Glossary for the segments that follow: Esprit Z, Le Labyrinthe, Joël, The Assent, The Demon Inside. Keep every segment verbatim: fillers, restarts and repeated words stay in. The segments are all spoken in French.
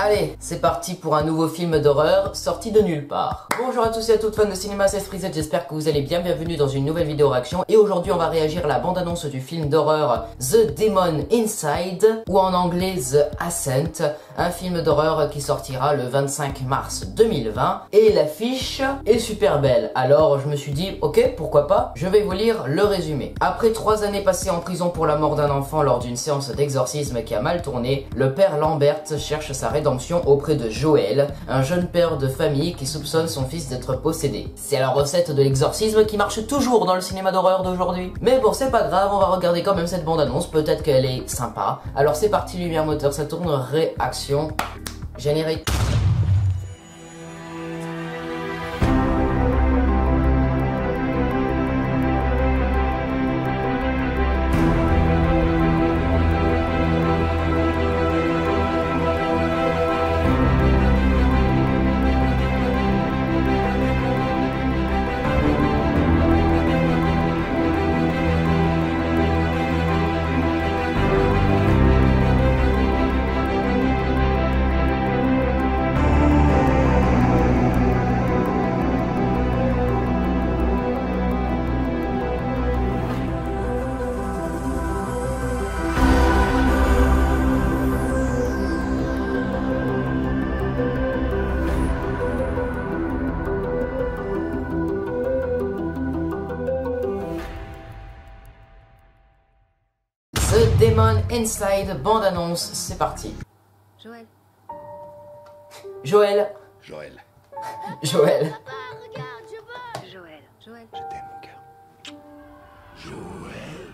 Allez, c'est parti pour un nouveau film d'horreur sorti de nulle part. Bonjour à tous et à toutes fans de cinéma, c'est Esprit Z, j'espère que vous allez bien, bienvenue dans une nouvelle vidéo réaction. Et aujourd'hui on va réagir à la bande-annonce du film d'horreur The Demon Inside, ou en anglais The Assent, un film d'horreur qui sortira le vingt-cinq mars deux mille vingt. Et l'affiche est super belle, alors je me suis dit ok, pourquoi pas, je vais vous lire le résumé. Après trois années passées en prison pour la mort d'un enfant lors d'une séance d'exorcisme qui a mal tourné, le père Lambert cherche sa rédemption auprès de Joël, un jeune père de famille qui soupçonne son fils d'être possédé. C'est la recette de l'exorcisme qui marche toujours dans le cinéma d'horreur d'aujourd'hui. Mais bon, c'est pas grave, on va regarder quand même cette bande-annonce, peut-être qu'elle est sympa. Alors c'est parti, lumière, moteur, ça tourne, réaction, générique. The Demon Inside, bande annonce, c'est parti. Joël. Joël. Joël. Joël. Joël. Joël. Je t'aime, mon cœur. Joël.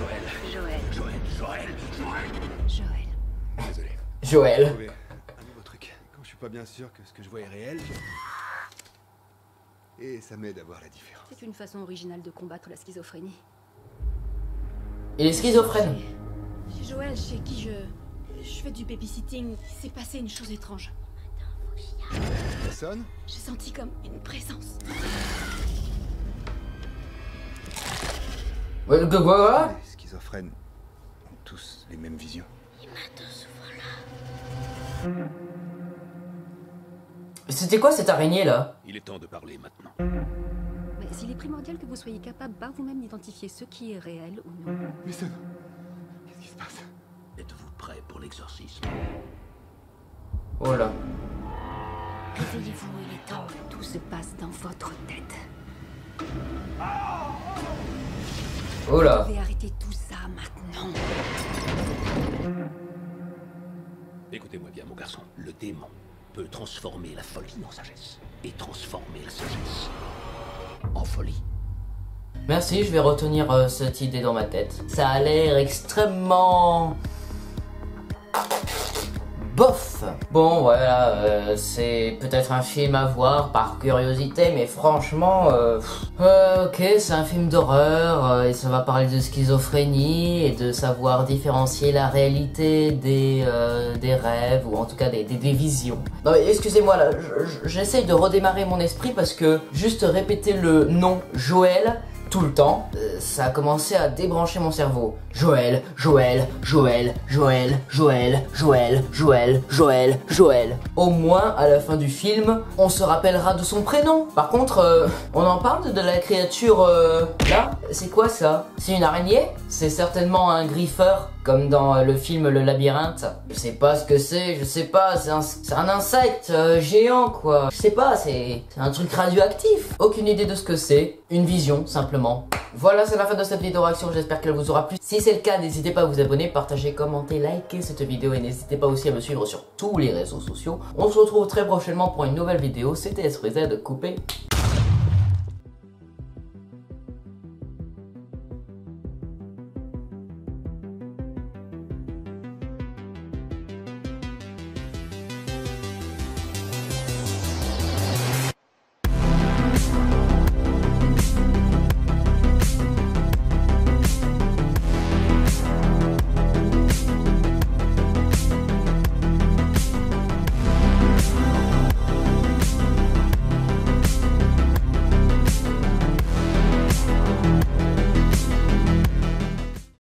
Joël. Joël. Joël. Joël. Joël. Joël. Désolé. Joël. Un nouveau truc. Quand je suis pas bien sûr que ce que je vois est réel. Et ça m'aide à voir la différence. C'est une façon originale de combattre la schizophrénie. Il est schizophrène. Chez Joël, chez qui je... Je fais du babysitting, il s'est passé une chose étrange. Personne ? J'ai senti comme une présence. Ouais, le gogoa ? Les schizophrènes ont tous les mêmes visions. Il m'attend souvent là. C'était quoi cette araignée là ? Il est temps de parler maintenant. Il est primordial que vous soyez capable par vous-même d'identifier ce qui est réel ou non. Mais ça... Qu'est-ce qui se passe? Êtes-vous prêt pour l'exorcisme? Oh là. Réveillez-vous, il est temps. Tout se passe dans votre tête. Oh là. Vous devez arrêter tout ça maintenant. Écoutez-moi bien, mon garçon. Le démon peut transformer la folie en sagesse. Et transformer la sagesse... en folie. Merci, je vais retenir euh, cette idée dans ma tête. Ça a l'air extrêmement... bof. Bon, voilà, euh, c'est peut-être un film à voir par curiosité, mais franchement... Euh, euh, ok, c'est un film d'horreur, euh, et ça va parler de schizophrénie, et de savoir différencier la réalité des, euh, des rêves, ou en tout cas des, des, des visions. Non mais excusez-moi, là, j'essaye de redémarrer mon esprit, parce que juste répéter le nom Joël... tout le temps, euh, ça a commencé à débrancher mon cerveau. Joël, Joël, Joël, Joël, Joël, Joël, Joël, Joël, Joël. Au moins, à la fin du film, on se rappellera de son prénom. Par contre, euh, on en parle de la créature... Euh, là, c'est quoi ça? C'est une araignée? C'est certainement un griffeur, comme dans le film Le Labyrinthe. Je sais pas ce que c'est, je sais pas, c'est un, un insecte euh, géant, quoi. Je sais pas, c'est un truc radioactif. Aucune idée de ce que c'est, une vision, simplement. Voilà, c'est la fin de cette vidéo réaction, j'espère qu'elle vous aura plu. Si c'est le cas, n'hésitez pas à vous abonner, partager, commenter, liker cette vidéo. Et n'hésitez pas aussi à me suivre sur tous les réseaux sociaux. On se retrouve très prochainement pour une nouvelle vidéo. C'était Esprit Z, coupé.